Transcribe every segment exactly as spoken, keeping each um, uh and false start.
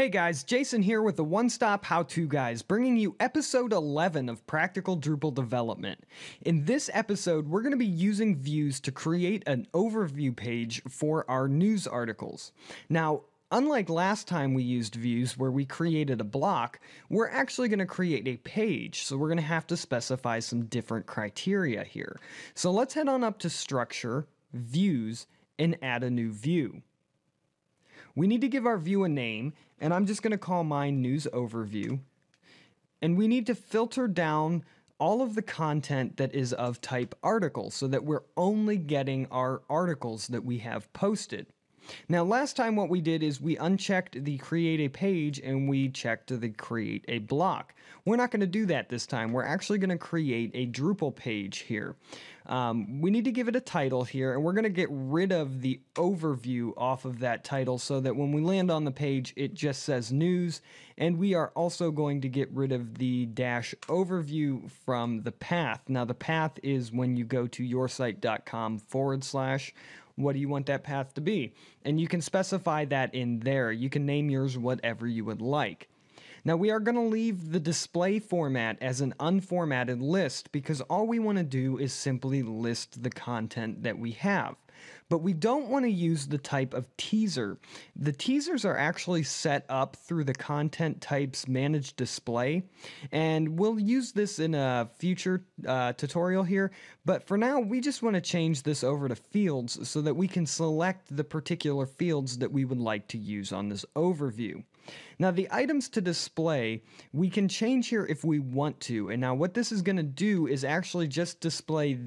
Hey guys, Jason here with the One Stop How To Guys, bringing you episode eleven of Practical Drupal Development. In this episode, we're going to be using views to create an overview page for our news articles. Now, unlike last time we used views where we created a block, we're actually going to create a page, so we're going to have to specify some different criteria here. So let's head on up to Structure, Views, and add a new view. We need to give our view a name, and I'm just going to call mine News Overview. And we need to filter down all of the content that is of type article so that we're only getting our articles that we have posted. Now, last time what we did is we unchecked the create a page and we checked the create a block. We're not going to do that this time. We're actually going to create a Drupal page here. Um, we need to give it a title here, and we're going to get rid of the overview off of that title so that when we land on the page, it just says news. And we are also going to get rid of the dash overview from the path. Now, the path is when you go to yoursite.com forward slash what do you want that path to be? And you can specify that in there. You can name yours whatever you would like. Now, we are going to leave the display format as an unformatted list because all we want to do is simply list the content that we have. But we don't want to use the type of teaser. The teasers are actually set up through the content types manage display, and we'll use this in a future uh, tutorial here. But for now, we just want to change this over to fields so that we can select the particular fields that we would like to use on this overview. Now, the items to display, we can change here if we want to. And now what this is going to do is actually just display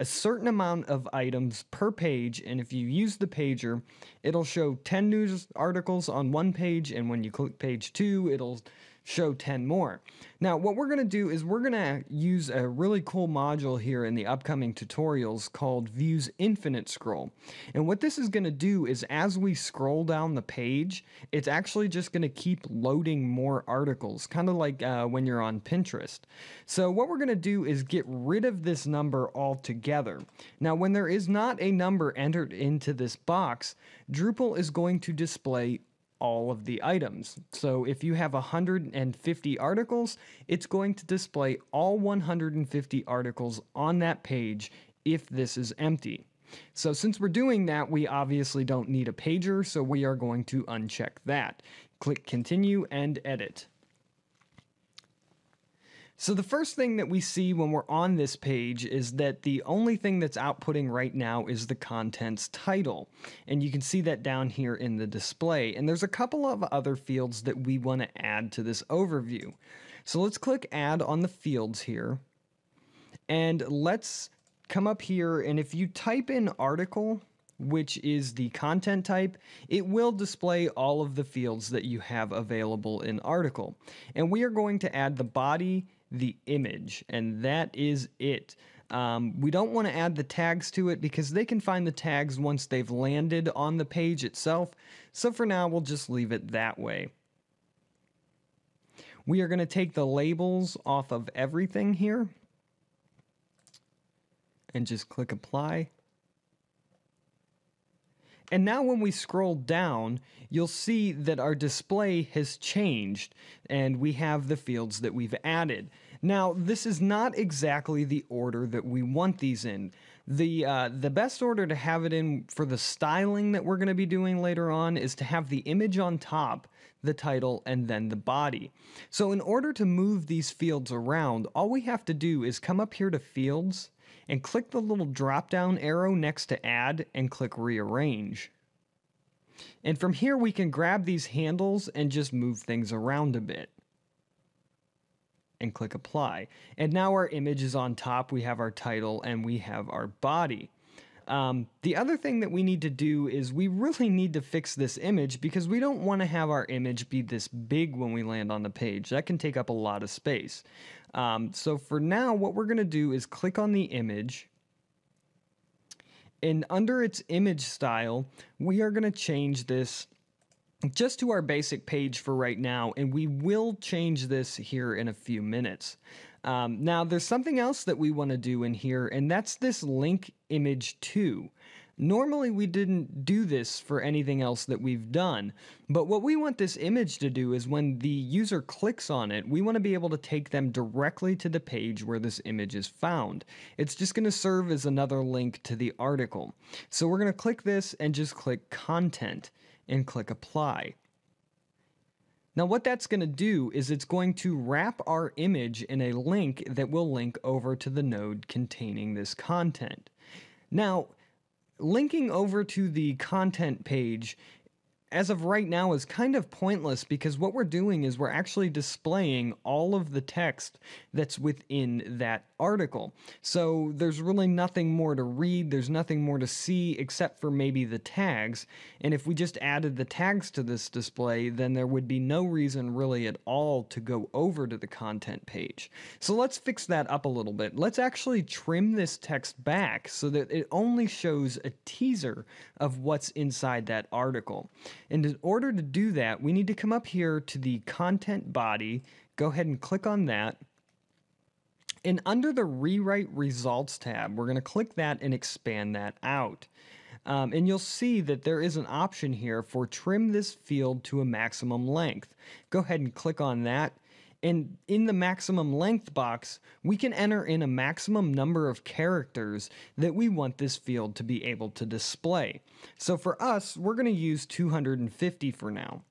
a certain amount of items per page, and if you use the pager, it'll show ten news articles on one page, and when you click page two, it'll show ten more. Now, what we're going to do is we're going to use a really cool module here in the upcoming tutorials called Views Infinite Scroll. And what this is going to do is as we scroll down the page, it's actually just going to keep loading more articles, kind of like uh, when you're on Pinterest. So what we're going to do is get rid of this number altogether. Now, when there is not a number entered into this box, Drupal is going to display all of the items. So if you have one hundred fifty articles, it's going to display all one hundred fifty articles on that page if this is empty. So since we're doing that, we obviously don't need a pager, so we are going to uncheck that. Click continue and edit. So the first thing that we see when we're on this page is that the only thing that's outputting right now is the content's title. And you can see that down here in the display. And there's a couple of other fields that we want to add to this overview. So let's click add on the fields here. And let's come up here, and if you type in article, which is the content type, it will display all of the fields that you have available in article. And we are going to add the body, the image, and that is it. Um, we don't want to add the tags to it because they can find the tags once they've landed on the page itself. So for now, we'll just leave it that way. We are going to take the labels off of everything here and just click apply. And now when we scroll down, you'll see that our display has changed and we have the fields that we've added. Now, this is not exactly the order that we want these in. The, uh, the best order to have it in for the styling that we're going to be doing later on is to have the image on top, the title, and then the body. So in order to move these fields around, all we have to do is come up here to Fields, and click the little drop-down arrow next to Add and click Rearrange. And from here we can grab these handles and just move things around a bit. And click Apply. And now our image is on top, we have our title, and we have our body. Um, the other thing that we need to do is we really need to fix this image because we don't want to have our image be this big when we land on the page. That can take up a lot of space. Um, so for now, what we're going to do is click on the image. And under its image style, we are going to change this just to our basic page for right now. And we will change this here in a few minutes. Um, now, there's something else that we want to do in here, and that's this link image to. Normally we didn't do this for anything else that we've done, but what we want this image to do is when the user clicks on it, we want to be able to take them directly to the page where this image is found. It's just going to serve as another link to the article. So we're going to click this and just click content and click apply. Now what that's going to do is it's going to wrap our image in a link that will link over to the node containing this content. Now, linking over to the content page as of right now is kind of pointless because what we're doing is we're actually displaying all of the text that's within that article. So there's really nothing more to read, there's nothing more to see except for maybe the tags. And if we just added the tags to this display, then there would be no reason really at all to go over to the content page. So let's fix that up a little bit. Let's actually trim this text back so that it only shows a teaser of what's inside that article. And in order to do that, we need to come up here to the content body, go ahead and click on that. And under the Rewrite Results tab, we're going to click that and expand that out. Um, and you'll see that there is an option here for trim this field to a maximum length. Go ahead and click on that. And in the maximum length box, we can enter in a maximum number of characters that we want this field to be able to display. So for us, we're going to use two hundred fifty for now.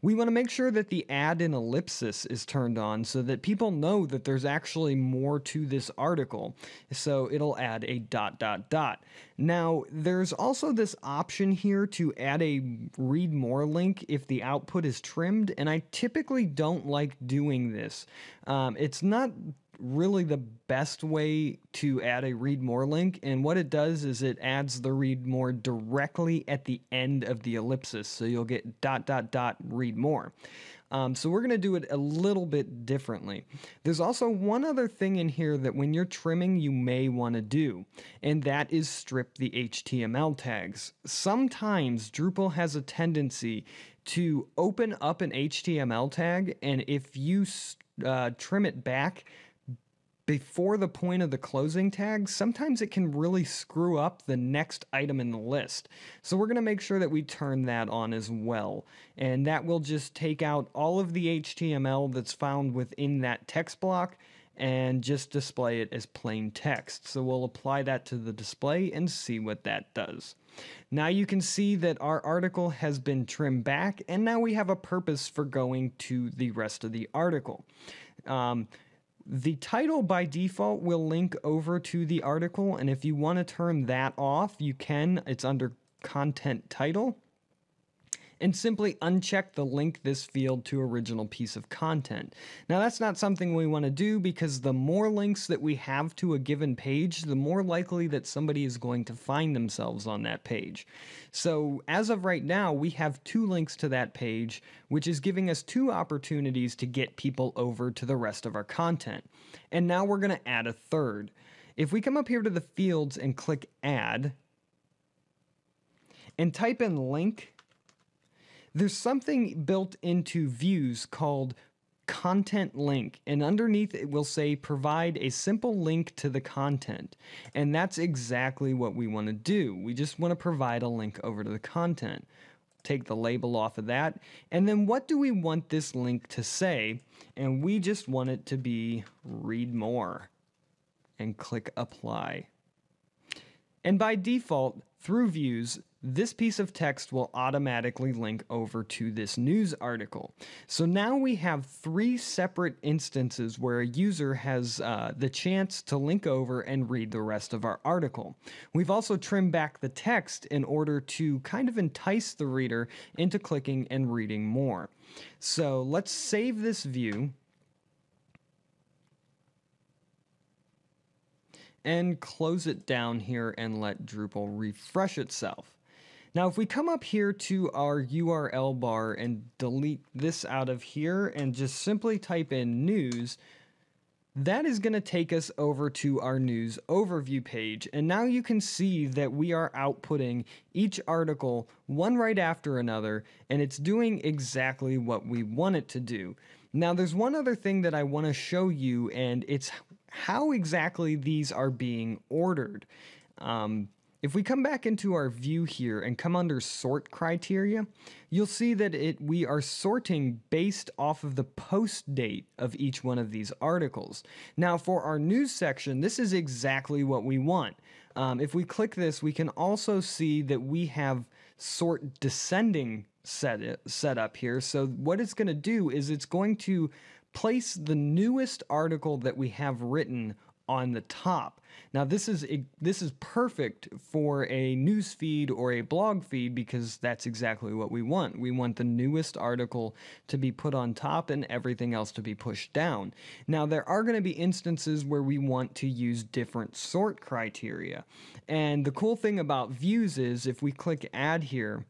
We want to make sure that the add an ellipsis is turned on so that people know that there's actually more to this article. So it'll add a dot dot dot. Now there's also this option here to add a read more link if the output is trimmed, and I typically don't like doing this. Um, it's not really the best way to add a read more link, and what it does is it adds the read more directly at the end of the ellipsis, so you'll get dot dot dot read more. Um, so we're going to do it a little bit differently. There's also one other thing in here that when you're trimming you may want to do, and that is strip the H T M L tags. Sometimes Drupal has a tendency to open up an H T M L tag, and if you uh, trim it back before the point of the closing tag, sometimes it can really screw up the next item in the list. So we're going to make sure that we turn that on as well. And that will just take out all of the H T M L that's found within that text block and just display it as plain text. So we'll apply that to the display and see what that does. Now you can see that our article has been trimmed back, and now we have a purpose for going to the rest of the article. Um, The title by default will link over to the article, and if you want to turn that off, you can. It's under content title. And simply uncheck the link this field to original piece of content. Now that's not something we want to do because the more links that we have to a given page, the more likely that somebody is going to find themselves on that page. So as of right now, we have two links to that page, which is giving us two opportunities to get people over to the rest of our content. And now we're going to add a third. If we come up here to the fields and click add and type in link, there's something built into Views called content link, and underneath it will say provide a simple link to the content, and that's exactly what we want to do. We just want to provide a link over to the content. Take the label off of that, and then what do we want this link to say? And we just want it to be read more, and click apply. And by default, through Views, this piece of text will automatically link over to this news article. So now we have three separate instances where a user has uh, the chance to link over and read the rest of our article. We've also trimmed back the text in order to kind of entice the reader into clicking and reading more. So let's save this view and close it down here and let Drupal refresh itself. Now if we come up here to our U R L bar and delete this out of here and just simply type in news, that is going to take us over to our news overview page. And now you can see that we are outputting each article one right after another, and it's doing exactly what we want it to do. Now there's one other thing that I want to show you, and it's how exactly these are being ordered. Um, If we come back into our view here and come under sort criteria, you'll see that it we are sorting based off of the post date of each one of these articles. Now for our news section, this is exactly what we want. Um, if we click this, we can also see that we have sort descending set, it, set up here. So what it's going to do is it's going to place the newest article that we have written on the top. Now this is a, this is perfect for a news feed or a blog feed because that's exactly what we want. We want the newest article to be put on top and everything else to be pushed down. Now there are going to be instances where we want to use different sort criteria. And the cool thing about views is if we click add here,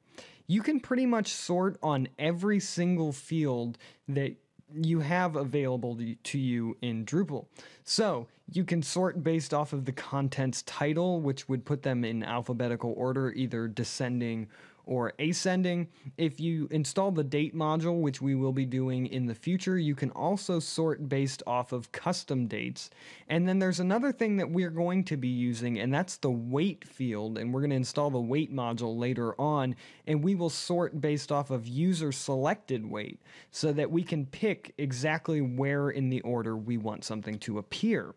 you can pretty much sort on every single field that you have available to you in Drupal. So you can sort based off of the content's title, which would put them in alphabetical order, either descending or ascending. If you install the date module, which we will be doing in the future, you can also sort based off of custom dates. And then there's another thing that we're going to be using, and that's the weight field. And we're going to install the weight module later on, and we will sort based off of user selected weight so that we can pick exactly where in the order we want something to appear.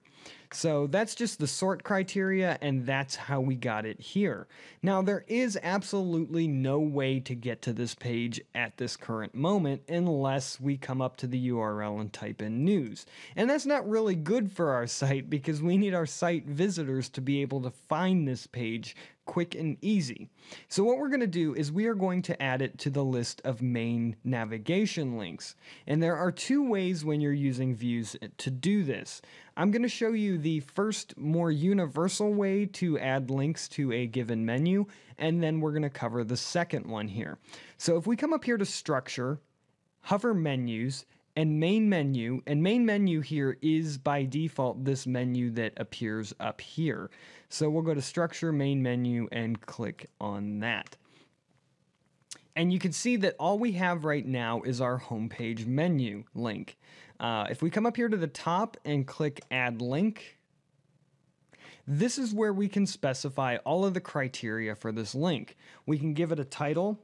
So that's just the sort criteria, and that's how we got it here. Now there is absolutely no way to get to this page at this current moment unless we come up to the U R L and type in news. And that's not really good for our site because we need our site visitors to be able to find this page quick and easy. So what we're going to do is we are going to add it to the list of main navigation links. And there are two ways when you're using views to do this. I'm going to show you the first more universal way to add links to a given menu, and then we're going to cover the second one here. So if we come up here to structure, hover menus, and main menu, and main menu here is by default this menu that appears up here. So we'll go to structure, main menu, and click on that. And you can see that all we have right now is our homepage menu link. Uh, if we come up here to the top and click add link, this is where we can specify all of the criteria for this link. We can give it a title.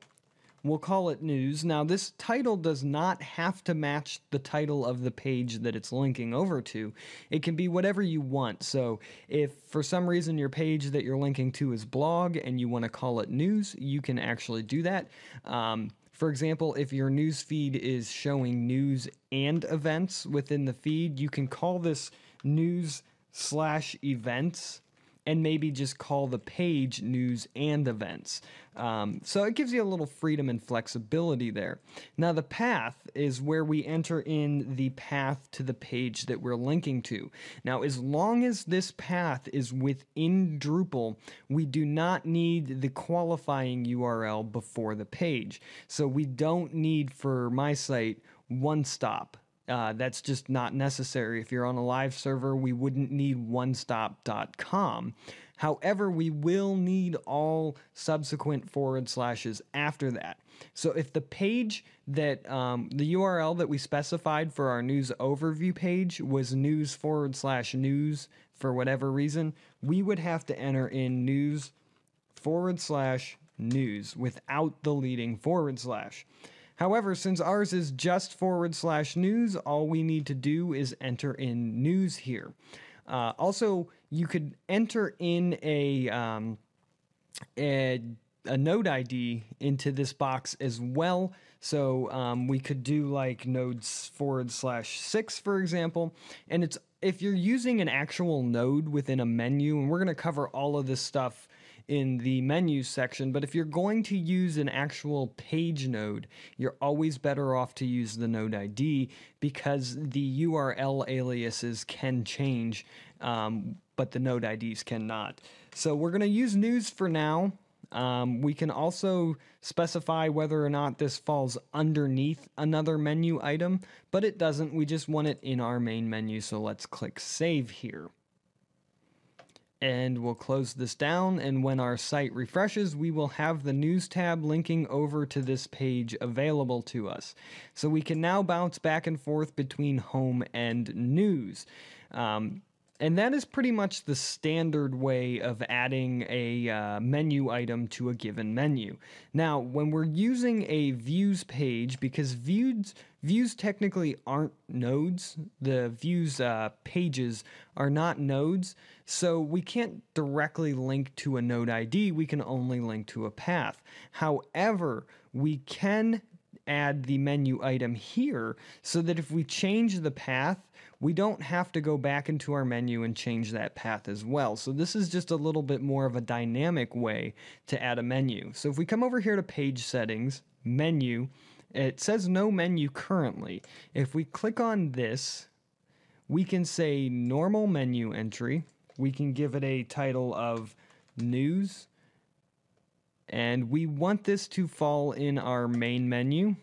We'll call it news. Now this title does not have to match the title of the page that it's linking over to. It can be whatever you want. So if for some reason your page that you're linking to is blog and you want to call it news, you can actually do that. Um, for example, if your news feed is showing news and events within the feed, you can call this news slash events and maybe just call the page news and events. Um, so it gives you a little freedom and flexibility there. Now the path is where we enter in the path to the page that we're linking to. Now as long as this path is within Drupal, we do not need the qualifying U R L before the page. So we don't need, for my site, one stop. Uh, that's just not necessary. If you're on a live server, we wouldn't need one stop dot com. However, we will need all subsequent forward slashes after that. So if the page that um, the U R L that we specified for our news overview page was news forward slash news for whatever reason, we would have to enter in news forward slash news without the leading forward slash. However, since ours is just forward slash news, all we need to do is enter in news here. Uh, also, you could enter in a, um, a, a node I D into this box as well. So um, we could do like nodes forward slash six, for example, and it's if you're using an actual node within a menu, and we're going to cover all of this stuff in the menu section, but if you're going to use an actual page node, you're always better off to use the node I D because the U R L aliases can change, um, but the node I Ds cannot. So we're going to use news for now. Um, we can also specify whether or not this falls underneath another menu item, but it doesn't. We just want it in our main menu, so let's click save here. And we'll close this down, and when our site refreshes, we will have the news tab linking over to this page available to us. So we can now bounce back and forth between home and news. Um, And that is pretty much the standard way of adding a uh, menu item to a given menu. Now, when we're using a views page, because views, views technically aren't nodes, the views uh, pages are not nodes, so we can't directly link to a node I D, we can only link to a path. However, we can add the menu item here so that if we change the path, we don't have to go back into our menu and change that path as well. So this is just a little bit more of a dynamic way to add a menu. So if we come over here to page settings, menu, it says no menu currently. If we click on this, we can say normal menu entry. We can give it a title of news. And we want this to fall in our main menu.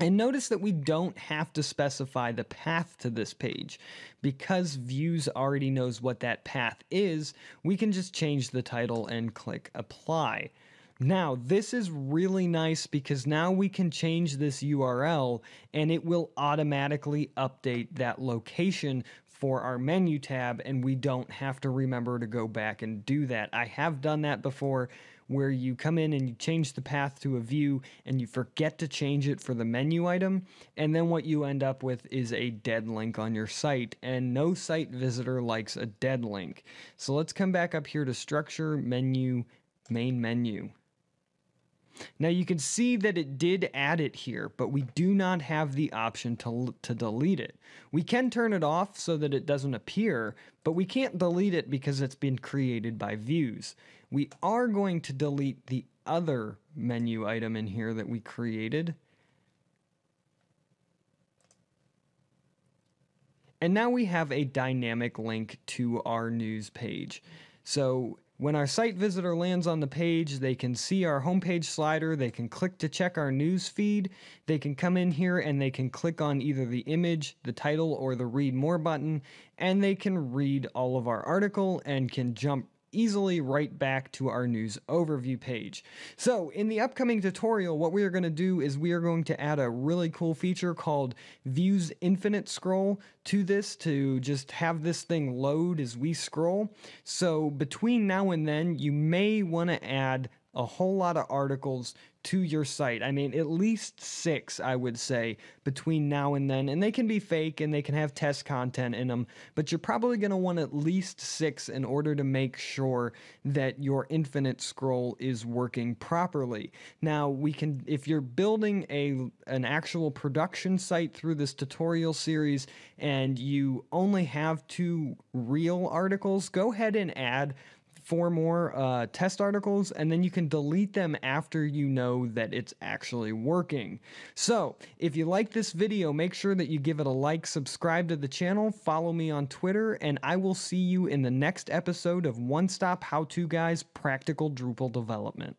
And notice that we don't have to specify the path to this page. Because Views already knows what that path is, we can just change the title and click Apply. Now, this is really nice because now we can change this U R L and it will automatically update that location for our menu tab, and we don't have to remember to go back and do that. I have done that before, where you come in and you change the path to a view and you forget to change it for the menu item, and then what you end up with is a dead link on your site, and no site visitor likes a dead link. So let's come back up here to structure, menu, main menu. Now you can see that it did add it here, but we do not have the option to, to delete it. We can turn it off so that it doesn't appear, but we can't delete it because it's been created by Views. We are going to delete the other menu item in here that we created. And now we have a dynamic link to our news page. So when our site visitor lands on the page, they can see our homepage slider, they can click to check our news feed, they can come in here and they can click on either the image, the title, or the read more button, and they can read all of our article and can jump easily right back to our news overview page. So in the upcoming tutorial, what we are going to do is we are going to add a really cool feature called Views Infinite Scroll to this, to just have this thing load as we scroll. So between now and then, you may want to add a whole lot of articles to your site. I mean, at least six, I would say, between now and then. And they can be fake and they can have test content in them, but you're probably going to want at least six in order to make sure that your infinite scroll is working properly. Now, we can, if you're building a an actual production site through this tutorial series and you only have two real articles, go ahead and add four more uh, test articles, and then you can delete them after you know that it's actually working. So if you like this video, make sure that you give it a like, subscribe to the channel, follow me on Twitter, and I will see you in the next episode of One Stop How To Guys Practical Drupal Development.